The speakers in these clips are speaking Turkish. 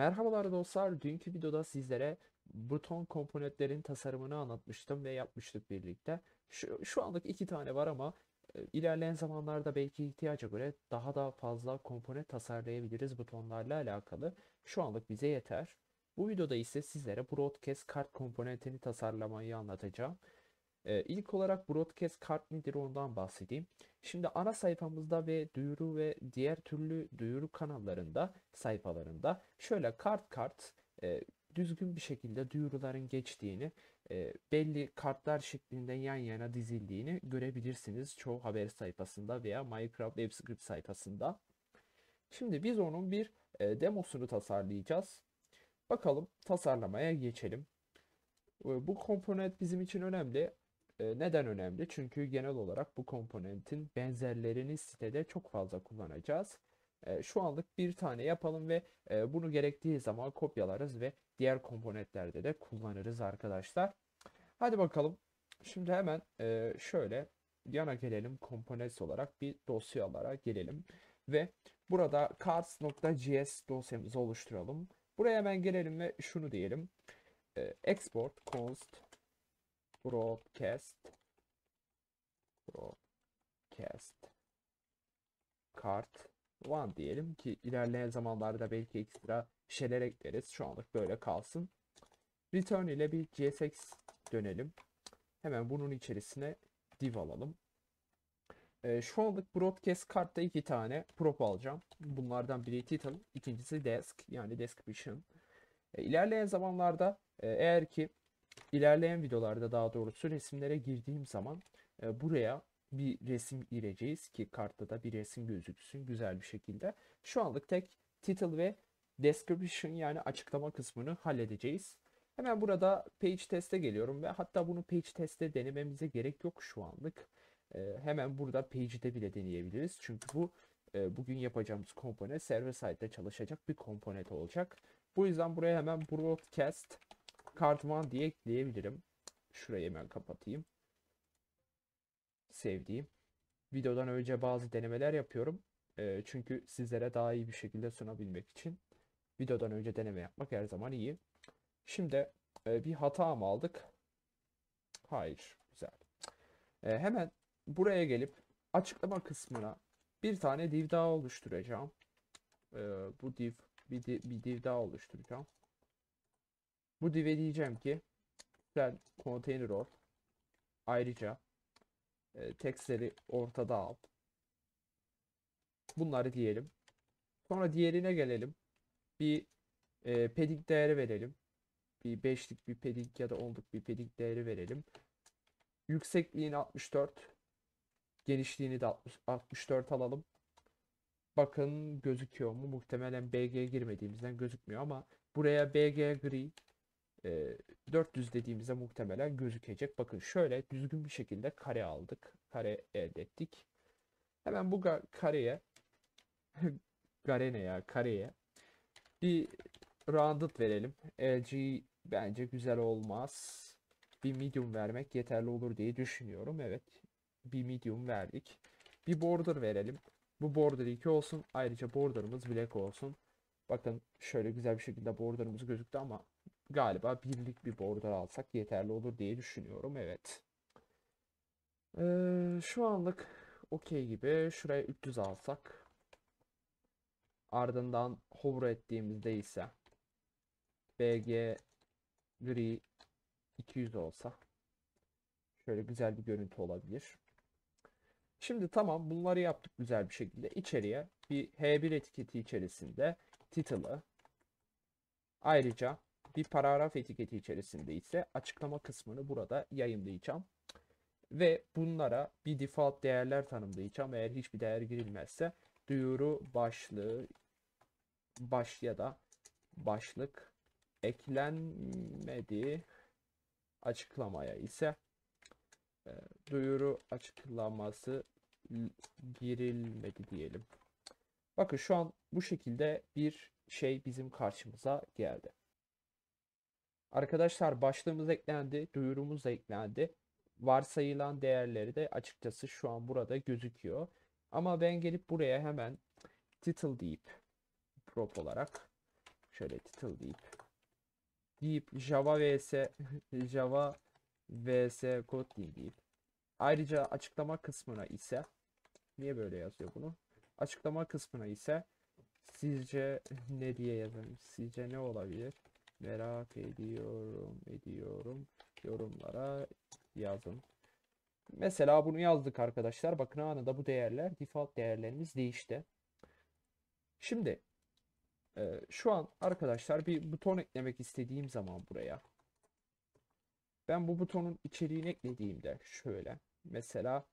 Merhabalar dostlar, dünkü videoda sizlere buton komponentlerin tasarımını anlatmıştım ve yapmıştık birlikte. Şu anlık iki tane var ama ilerleyen zamanlarda belki ihtiyaca göre daha da fazla komponent tasarlayabiliriz butonlarla alakalı. Şu anlık bize yeter. Bu videoda ise sizlere Broadcast Card komponentini tasarlamayı anlatacağım. İlk olarak Broadcast Card nedir ondan bahsedeyim. Şimdi ana sayfamızda ve duyuru ve diğer türlü duyuru kanallarında, sayfalarında şöyle kart düzgün bir şekilde duyuruların geçtiğini, belli kartlar şeklinde yan yana dizildiğini görebilirsiniz çoğu haber sayfasında veya Minecraft Webscript sayfasında. Şimdi biz onun bir demosunu tasarlayacağız. Bakalım, tasarlamaya geçelim. Bu komponent bizim için önemli. Neden önemli? Çünkü genel olarak bu komponentin benzerlerini sitede çok fazla kullanacağız. Şu anlık bir tane yapalım ve bunu gerektiği zaman kopyalarız ve diğer komponentlerde de kullanırız arkadaşlar. Hadi bakalım. Şimdi hemen şöyle yana gelelim, komponent olarak bir dosyalara gelelim ve burada cards.js dosyamızı oluşturalım. Buraya hemen gelelim ve şunu diyelim. Export const broadcast card 1 diyelim ki ilerleyen zamanlarda belki ekstra şeyler ekleriz. Şu anlık böyle kalsın. Return ile bir JSX dönelim. Hemen bunun içerisine div alalım. Şu anlık broadcast card'da iki tane prop alacağım. Bunlardan biri title, ikincisi desk, yani description. İlerleyen zamanlarda eğer ki ilerleyen videolarda daha doğrusu resimlere girdiğim zaman buraya bir resim gireceğiz ki kartta da bir resim gözüksün güzel bir şekilde. Şu anlık tek title ve description, yani açıklama kısmını halledeceğiz. Hemen burada page test'e geliyorum ve hatta bunu page test'te denememize gerek yok şu anlık. Hemen burada page'de bile deneyebiliriz. Çünkü bu bugün yapacağımız komponent server side'de çalışacak bir komponent olacak. Bu yüzden buraya hemen broadcast card 1 diye ekleyebilirim. Şurayı hemen kapatayım. Sevdiğim. Videodan önce bazı denemeler yapıyorum. Çünkü sizlere daha iyi bir şekilde sunabilmek için videodan önce deneme yapmak her zaman iyi. Şimdi bir hata mı aldık? Hayır. Güzel. Hemen buraya gelip açıklama kısmına bir tane div daha oluşturacağım. Bir div daha oluşturacağım. Bu div'e diyeceğim ki sen container ol. Ayrıca textleri ortada al. Bunları diyelim. Sonra diğerine gelelim. Bir padding değeri verelim. Bir 5'lik bir padding ya da 10'luk bir padding değeri verelim. Yüksekliğini 64. Genişliğini de 64 alalım. Bakın gözüküyor mu? Muhtemelen BG girmediğimizden gözükmüyor ama buraya BG gri 400 dediğimizde muhtemelen gözükecek. Bakın şöyle düzgün bir şekilde kare aldık. Kare elde ettik. Hemen bu kareye bir rounded verelim. LG bence güzel olmaz. Bir medium vermek yeterli olur diye düşünüyorum. Evet. Bir medium verdik. Bir border verelim. Bu border 2 olsun. Ayrıca border'ımız black olsun. Bakın şöyle güzel bir şekilde border'ımız gözüktü ama galiba birlik bir border alsak yeterli olur diye düşünüyorum. Evet. Şu anlık okey gibi. Şuraya 300 alsak. Ardından hover ettiğimizde ise BG gri 200 olsa şöyle güzel bir görüntü olabilir. Şimdi tamam, bunları yaptık güzel bir şekilde. İçeriye bir H1 etiketi içerisinde title'ı, ayrıca bir paragraf etiketi içerisinde ise açıklama kısmını burada yayınlayacağım. Ve bunlara bir default değerler tanımlayacağım. Eğer hiçbir değer girilmezse duyuru başlığı, baş ya da başlık eklenmedi. Açıklamaya ise duyuru açıklaması girilmedi diyelim. Bakın şu an bu şekilde bir şey bizim karşımıza geldi. Arkadaşlar başlığımız eklendi, duyurumuz eklendi. Varsayılan değerleri de açıkçası şu an burada gözüküyor. Ama ben gelip buraya hemen title deyip prop olarak şöyle title deyip java vs code deyip, ayrıca açıklama kısmına ise, niye böyle yazıyor bunu? Açıklama kısmına ise sizce ne diye yazalım? Sizce ne olabilir? Merak ediyorum. Yorumlara yazın. Mesela bunu yazdık arkadaşlar. Bakın anında bu değerler, default değerlerimiz değişti. Şimdi şu an arkadaşlar bir buton eklemek istediğim zaman buraya, ben bu butonun içeriğini eklediğimde şöyle mesela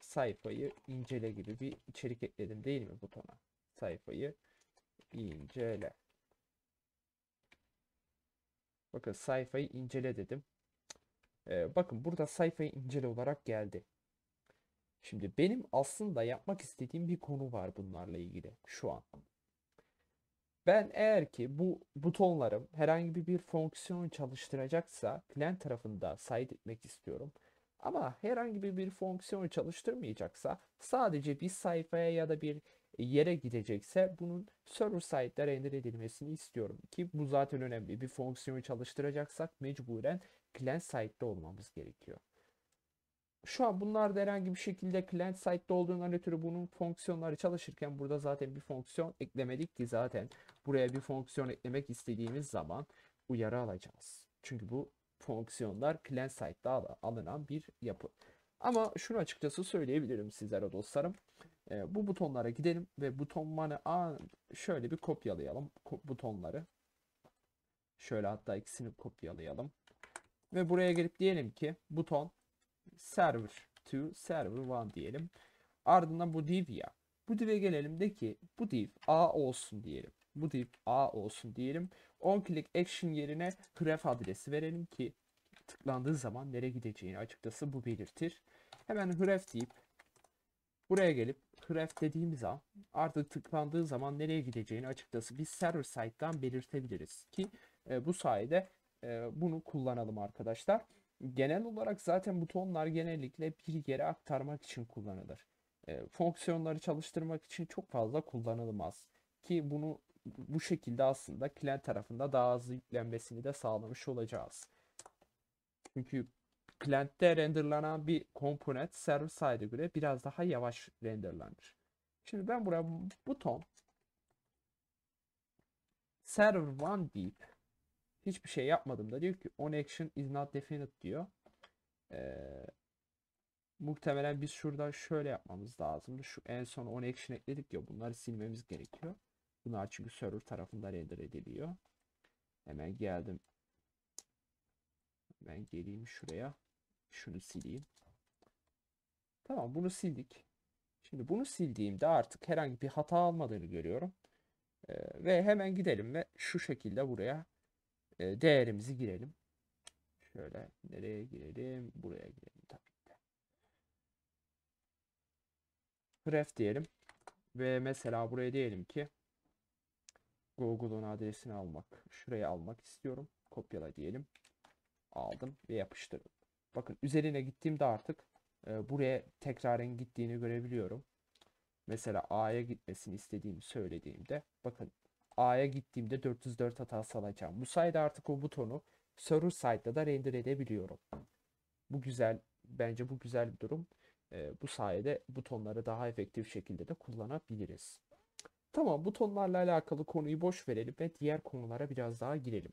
sayfayı incele gibi bir içerik ekledim değil mi butona? Sayfayı incele. Bakın sayfayı incele dedim. Bakın burada sayfayı incele olarak geldi. Şimdi benim aslında yapmak istediğim bir konu var bunlarla ilgili şu an. Ben eğer ki bu butonlarım herhangi bir fonksiyon çalıştıracaksa client tarafında side etmek istiyorum. Ama herhangi bir fonksiyon çalıştırmayacaksa, sadece bir sayfaya ya da bir yere gidecekse bunun server side'de render edilmesini istiyorum. Ki bu zaten önemli. Bir fonksiyonu çalıştıracaksak mecburen client side'de olmamız gerekiyor. Şu an bunlar da herhangi bir şekilde client side'de olduğundan ötürü bunun fonksiyonları çalışırken burada zaten bir fonksiyon eklemedik ki zaten buraya bir fonksiyon eklemek istediğimiz zaman uyarı alacağız. Çünkü bu fonksiyonlar client side'da alınan bir yapı. Ama şunu açıkçası söyleyebilirim sizlere dostlarım. Bu butonlara gidelim ve butonları şöyle bir kopyalayalım. Butonları. Şöyle hatta ikisini kopyalayalım. Ve buraya gelip diyelim ki buton server to server one diyelim. Ardından bu div ya. Bu div'e gelelim de ki bu div A olsun diyelim. Bu div A olsun diyelim. OnClick action yerine href adresi verelim ki tıklandığı zaman nereye gideceğini açıkçası bu belirtir. Hemen href deyip buraya gelip href dediğimiz an artık tıklandığı zaman nereye gideceğini açıkçası biz server side'dan belirtebiliriz ki bu sayede bunu kullanalım arkadaşlar. Genel olarak zaten butonlar genellikle bir yere aktarmak için kullanılır. Fonksiyonları çalıştırmak için çok fazla kullanılmaz ki bunu bu şekilde aslında client tarafında daha hızlı yüklenmesini de sağlamış olacağız. Çünkü client'te renderlanan bir komponent server side'e göre biraz daha yavaş renderlanır. Şimdi ben buraya buton server one deyip hiçbir şey yapmadım da diyor ki on action is not defined diyor. Muhtemelen biz şurada şöyle yapmamız lazım. Şu en son on action ekledik ya, bunları silmemiz gerekiyor. Bunlar çünkü server tarafından render ediliyor. Hemen geldim. Ben geleyim şuraya. Şunu sileyim. Tamam, bunu sildik. Şimdi bunu sildiğimde artık herhangi bir hata almadığını görüyorum. Ve hemen gidelim ve şu şekilde buraya değerimizi girelim. Şöyle nereye girelim? Buraya girelim tabii ki. Ref diyelim. Ve mesela buraya diyelim ki Google'un adresini almak. Şuraya almak istiyorum. Kopyala diyelim. Aldım ve yapıştırdım. Bakın üzerine gittiğimde artık buraya tekraren gittiğini görebiliyorum. Mesela A'ya gitmesini istediğimi söylediğimde bakın A'ya gittiğimde 404 hatası alacağım. Bu sayede artık o butonu server side'da da render edebiliyorum. Bu güzel, bence bu güzel bir durum. Bu sayede butonları daha efektif şekilde de kullanabiliriz. Tamam, butonlarla alakalı konuyu boş verelim ve diğer konulara biraz daha girelim.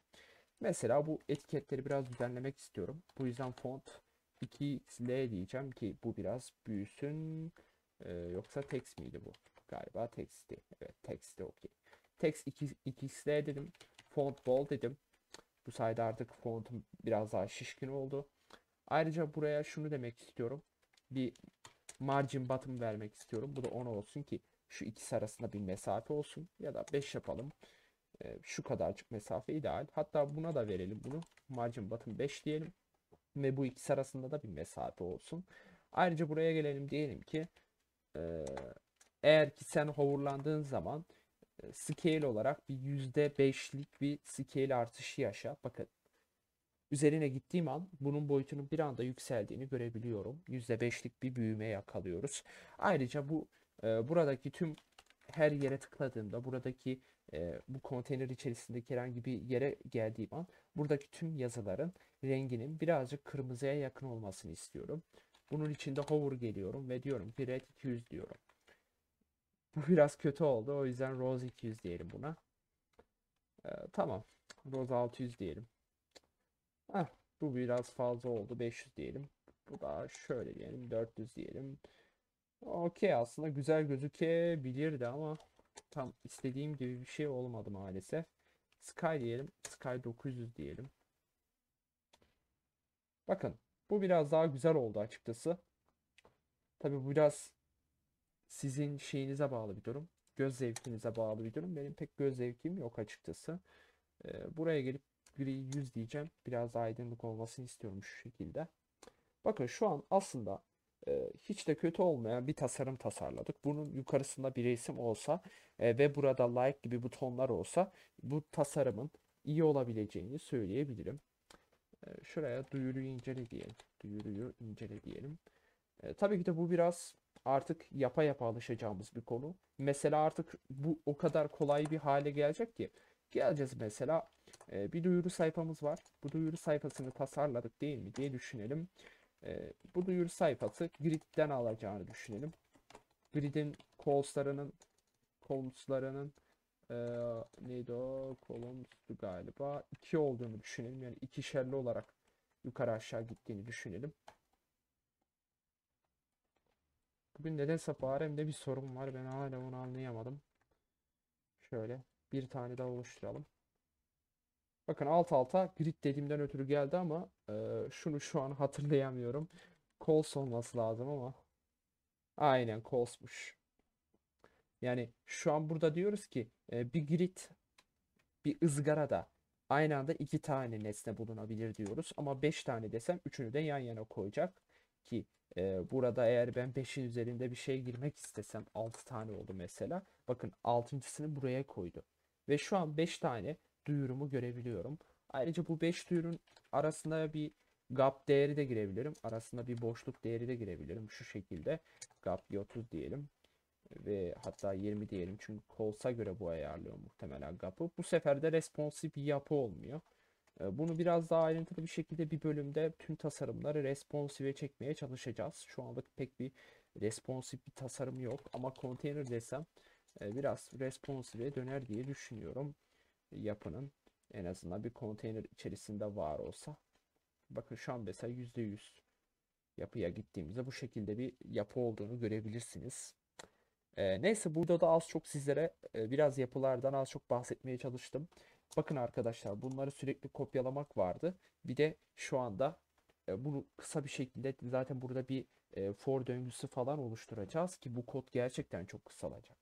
Mesela bu etiketleri biraz düzenlemek istiyorum. Bu yüzden font 2xl diyeceğim ki bu biraz büyüsün. Yoksa text miydi bu? Galiba text'ti. Evet text'ti, okey. Text 2xl dedim. Font bold dedim. Bu sayede artık fontum biraz daha şişkin oldu. Ayrıca buraya şunu demek istiyorum. Bir margin bottom vermek istiyorum. Bu da 10 olsun ki şu ikisi arasında bir mesafe olsun. Ya da 5 yapalım. Şu kadarcık mesafe ideal. Hatta buna da verelim bunu. Margin bottom 5 diyelim. Ve bu ikisi arasında da bir mesafe olsun. Ayrıca buraya gelelim diyelim ki eğer ki sen hoverlandığın zaman scale olarak bir %5'lik bir scale artışı yaşa. Bakın üzerine gittiğim an bunun boyutunun bir anda yükseldiğini görebiliyorum. %5'lik bir büyüme yakalıyoruz. Ayrıca bu buradaki tüm her yere tıkladığımda buradaki bu konteyner içerisindeki herhangi bir yere geldiğim an buradaki tüm yazıların renginin birazcık kırmızıya yakın olmasını istiyorum. Bunun için de hover geliyorum ve diyorum ki red 200 diyorum. Bu biraz kötü oldu, o yüzden rose 200 diyelim buna. Tamam, rose 600 diyelim. Bu biraz fazla oldu, 500 diyelim. Bu da şöyle diyelim, 400 diyelim. Okey, aslında güzel gözükebilirdi ama tam istediğim gibi bir şey olmadı maalesef. Sky diyelim, Sky 900 diyelim. Bakın, bu biraz daha güzel oldu açıkçası. Tabii bu biraz sizin şeyinize bağlı bir durum. Göz zevkinize bağlı bir durum. Benim pek göz zevkim yok açıkçası. Buraya gelip gri 100 diyeceğim. Biraz daha aydınlık olmasını istiyorum şu şekilde. Bakın şu an aslında hiç de kötü olmayan bir tasarım tasarladık. Bunun yukarısında bir resim olsa ve burada like gibi butonlar olsa bu tasarımın iyi olabileceğini söyleyebilirim. Şuraya duyuruyu incele diyelim. Tabii ki de bu biraz artık yapa alışacağımız bir konu. Mesela artık bu o kadar kolay bir hale gelecek ki. Geleceğiz mesela. Bir duyuru sayfamız var. Bu duyuru sayfasını tasarladık değil mi diye düşünelim. Bu duyuru sayfası grid'den alacağını düşünelim. Grid'in columns'larının neydi o? Columns'tu galiba. 2 olduğunu düşünelim. Yani ikişerli olarak yukarı aşağı gittiğini düşünelim. Bugün nedense faremde bir sorun var. Ben hala onu anlayamadım. Şöyle bir tane daha oluşturalım. Bakın alt alta grid dediğimden ötürü geldi ama şunu şu an hatırlayamıyorum. Calls olması lazım ama. Aynen calls'muş. Yani şu an burada diyoruz ki bir grid, bir ızgarada aynı anda 2 tane nesne bulunabilir diyoruz. Ama 5 tane desem 3'ünü de yan yana koyacak ki burada eğer ben 5'in üzerinde bir şey girmek istesem 6 tane oldu mesela. Bakın 6.'sını buraya koydu. Ve şu an 5 tane duyurumu görebiliyorum. Ayrıca bu 5 duyurun arasında bir gap değeri de girebilirim. Arasında bir boşluk değeri de girebilirim. Şu şekilde gap 30 diyelim. Ve hatta 20 diyelim. Çünkü calls'a göre bu ayarlıyor muhtemelen gap'ı. Bu sefer de responsif bir yapı olmuyor. Bunu biraz daha ayrıntılı bir şekilde bir bölümde tüm tasarımları responsive'e çekmeye çalışacağız. Şu anda pek bir responsif bir tasarım yok. Ama container desem biraz responsive'e döner diye düşünüyorum. Yapının en azından bir konteyner içerisinde var olsa. Bakın şu an mesela %100 yapıya gittiğimizde bu şekilde bir yapı olduğunu görebilirsiniz. Neyse burada da az çok sizlere biraz yapılardan az çok bahsetmeye çalıştım. Bakın arkadaşlar bunları sürekli kopyalamak vardı. Bir de şu anda bunu kısa bir şekilde zaten burada bir for döngüsü falan oluşturacağız ki bu kod gerçekten çok kısalacak.